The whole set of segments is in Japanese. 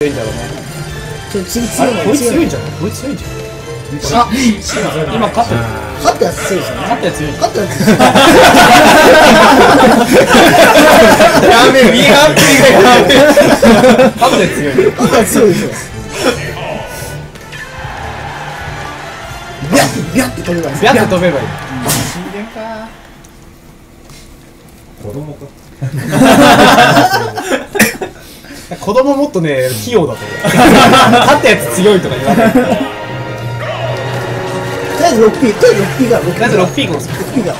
強いんだろうね。ちょっと次強いね。こいつ強いんじゃん。こいつ強いんじゃん。あ、今勝った。勝ったやつ強いじゃん。勝ったやつ強い。勝ったやつ。やべえ、ミーハンプリがやべえ。勝ったやつ強い。勝ったやつ強いでしょ。ビャッて飛べばいい。ビャッて飛べばいい。死んでるか。子供か。子供もっとね、器用だと思う。勝ったやつ強いとか言わない。とりあえず 6P、とりあえず 6P が、とりあえず 6P 行こう。6P が。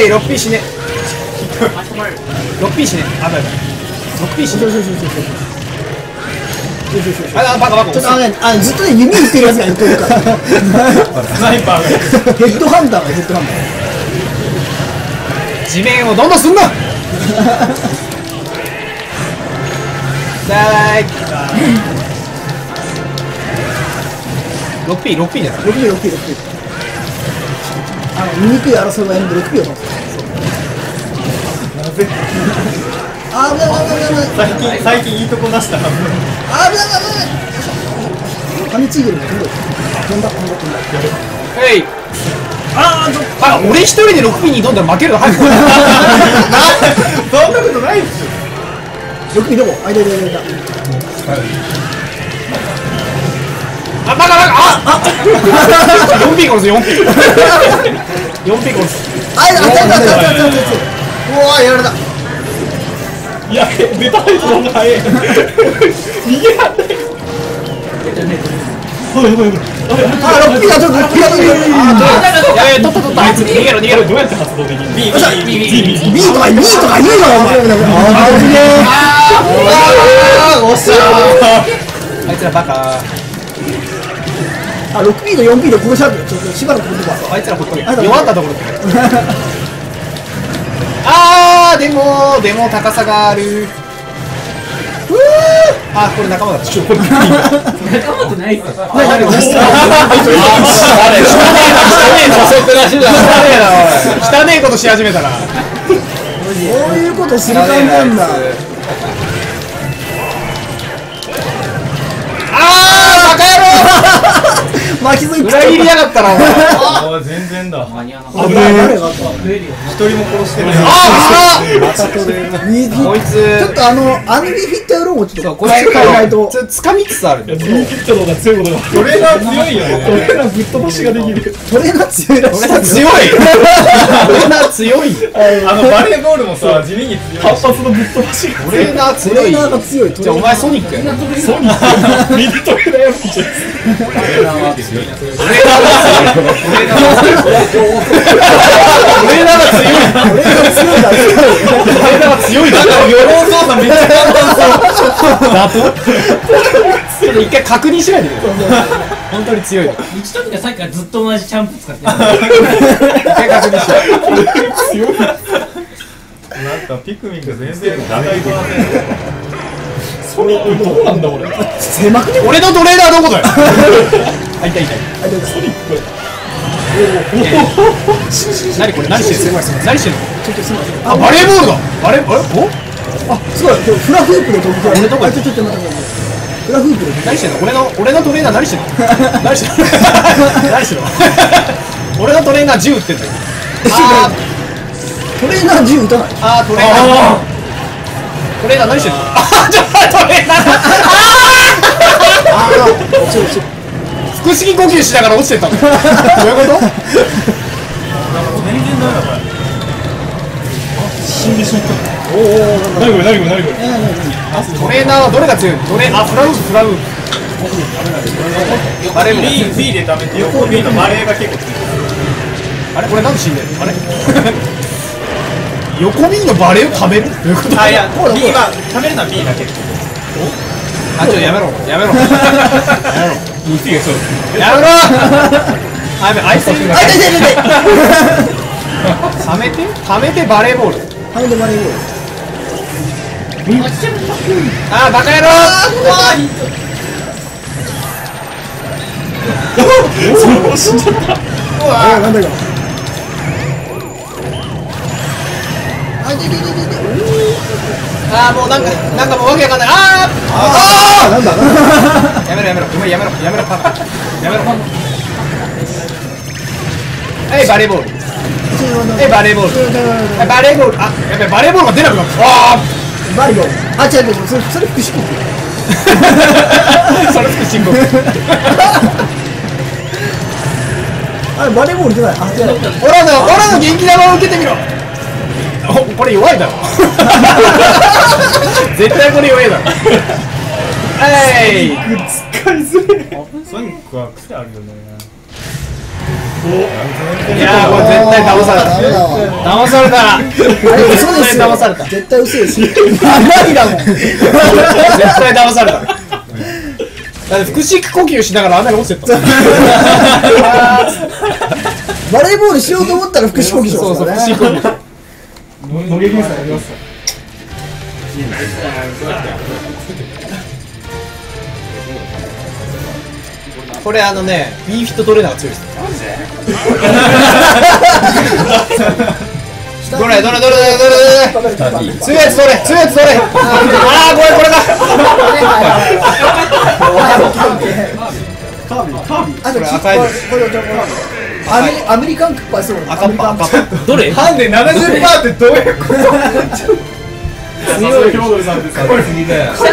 えい、6P 死ね。6P 死ね。あ、だめだ。6P 死ね。あ、バカバカ。ちょっとあのずっとね、弓打ってるやつがやってるから。スナイパーが。ヘッドハンターがヘッドハンター。地面をどんどんすんな。だい。6P じゃない。6P。醜い争いはやめて6Pを倒す。あぶない。最近いいとこ出した。あぶない。髪ちぎるの飛んだ。えい。あ、俺一人で 6P に挑んだら負けるの。はい。そんなことないっすよ。6P どこ？間で間で。あ、バカバカ。あ、4P 殺す。4P 殺す。あ、うわー、やられた。いや、出たいぞ、お前。逃げられない。あ、6P だ、6P だ、やべえ、取った、あいつ、逃げろ、どうやって発動できるの？ B とか言うの、お前。あ、おっしゃー。あいつらバカ。あ、6P と 4P で殺しちゃう。ちょっとしばらくほっとこう。あいつらほっとけ。弱ったところ。あー、でも高さがある。あ、これ仲間だ。仲間じゃないっすよ。汚ねえことし始めたら。こういうことするかんなんだ。ああ、バカ野郎。巻きずい。裏切りやがったな。ああ、全然だ。間に合わなかった。一人も殺してない。こいつちょっとアンディフィット野郎もちょっとこれ変えないと掴みつつある。アンディフィットの方が強いことがトレーナー強いよね。トレーナーぶっ飛ばしができる。トレーナー強いらしい。トレーナー強い。バレーボールもさ、地味に発発のぶっ飛ばしが。トレーナー強い。じゃあお前ソニックやな。ソニックミッドトレーナーやん。トレーナーは強い。トレーナーが強い。だからお父さんめっちゃ簡単そうだと。ちょっと一回確認しないでくれ。本当に強い。一時がさっきからずっと同じシャンプー使ってる。一回確認しよう。なんかピクミンが全然長い子だね。それどうなんだ俺。狭くて俺のトレーナーどこだよ。あ、痛い。ソニック。何これ、何してるの？あ、バレーボールだ。あれ、お？あ、すごい。フラフープで飛ぶから。俺どこ？フラフープで。何してんの？俺のトレーナー何してんの？俺のトレーナー銃撃ってんだよ。トレーナー銃撃たない。あ、トレーナー何してんの？あ、ちょっとトレーナー。ああ。腹式呼吸しながら落ちてたの。どういうこと？全然だよ。死んでしまった。何これ。トレーナーはどれが強い？フラウン。バレーも。B でダメって横 B のバレーが結構強い。あれこれなんで死んでる？あれ？横 B のバレーを食べる？あ、いや、B は食べるのは B だけ。あ、ちょっとやめろ。やめろ。あ、やべ、アイスクリーム。はめてバレーボール。あー、バカ野郎。死んじゃった。うわ、なんだか。あ、あーもうなんかもうわけわかんない。ああなんだやめろパパやめろパパ。はいバレーボール。はいバレーボール。はいバレーボール。あやべバレーボールが出なくなった。ああバレーボール。あ違うそれ福島。それ福島。あれバレーボールじゃない。あ違う。オラの元気玉を受けてみろ。これ弱いだろ。絶対これ弱いだろ。はい。使いづらい。ソニックは癖あるよね。いやこれ絶対騙された。騙された。あれ嘘ですよ。騙された。絶対嘘ですよ。長いだもん。絶対騙された。だって腹式呼吸しながらあんなに落ちてった。バレーボールしようと思ったら腹式呼吸しますからね。そうそう腹式呼吸。のげますのげます。これあのね、Bフィットトレーナーが強いです。どれ。強いやつどれ。ああこれだ。アメリカンカッパーそうなの。赤パンどれ？ハンデ70%ってどういうこと？強い。強いさんです。これすぎだよ。さっ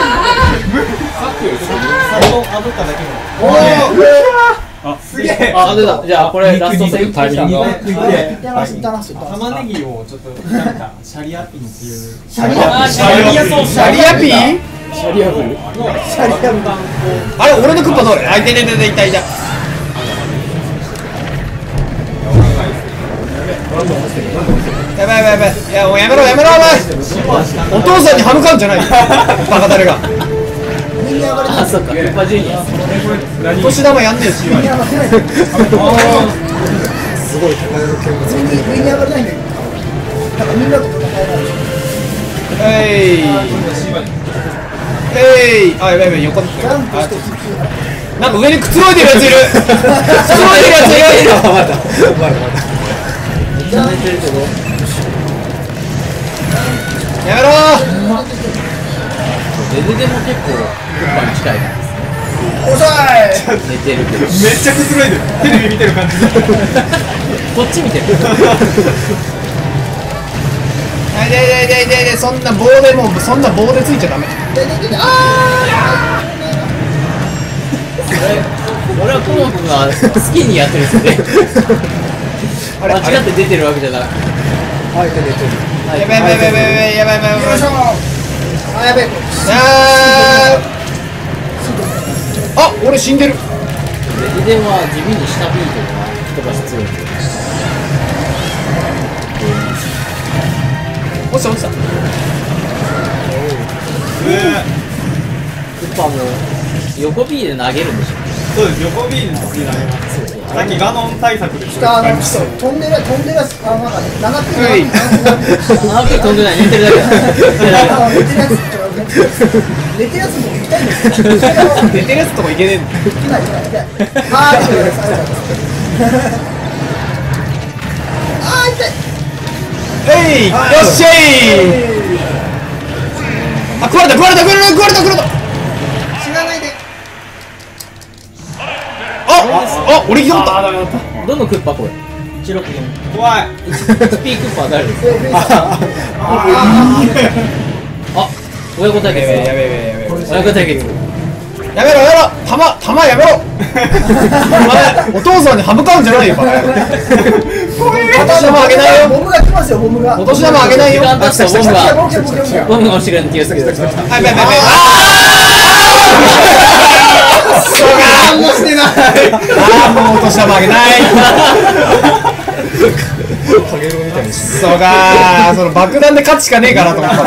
きより炙っただけの。おお。あすげえ。あ出た。じゃあこれラストセーブタイミング。玉ねぎをちょっとなんかシャリアピンっていう。シャリアピン？あれ俺のクッパどれ？あいてねねねいたいた。やばい。いやもうやめろお父さんに歯向かうんじゃないよ。バカ誰が。あそっか。お年玉やんねえし。すごい。みんな上がらないんだけど。みんなと戦えない。あやばい横。なんか上にくつろいでるやついる。また。やめろー。デデデも結構クッパに近いな。遅い。寝てるけど。めっちゃくつろいでる。テレビ見てる感じ。こっち見てる。はいでそんな棒でもうそんな棒でついちゃダメ。ああ。俺はコモ君が好きにやってるんですよね。間違って出てるわけじゃない。あえて出てる。やばい。よいしょ。あやべ。あ俺死んでる。デデデは地味に下ビートとか必要。落ちた。クッパも横 B で投げるんでしょ。そうです、横ビール好きなさっきガノン対策でした。飛んでるあの中で7分飛んでない寝てるだけ。寝てるやつも行きたいんですよ。寝てるやつとも行けねえんだ。行けない。あ痛い。よっしゃい。あ壊れた。あ、俺来たことある。どのクッパこれ？白くて怖い。HPクッパ誰ですか？あ、親子対決。やべ。親子対決。やめろ。玉やめろ。お父さんに歯向かうんじゃないよ。お年玉あげないよ。ボムが来ますよボムが。お年玉あげないよ。ボムが落ちてるんですけど。何もしてない。ああもうお年玉あげない。そがーその爆弾で勝つしかねえかなと思った。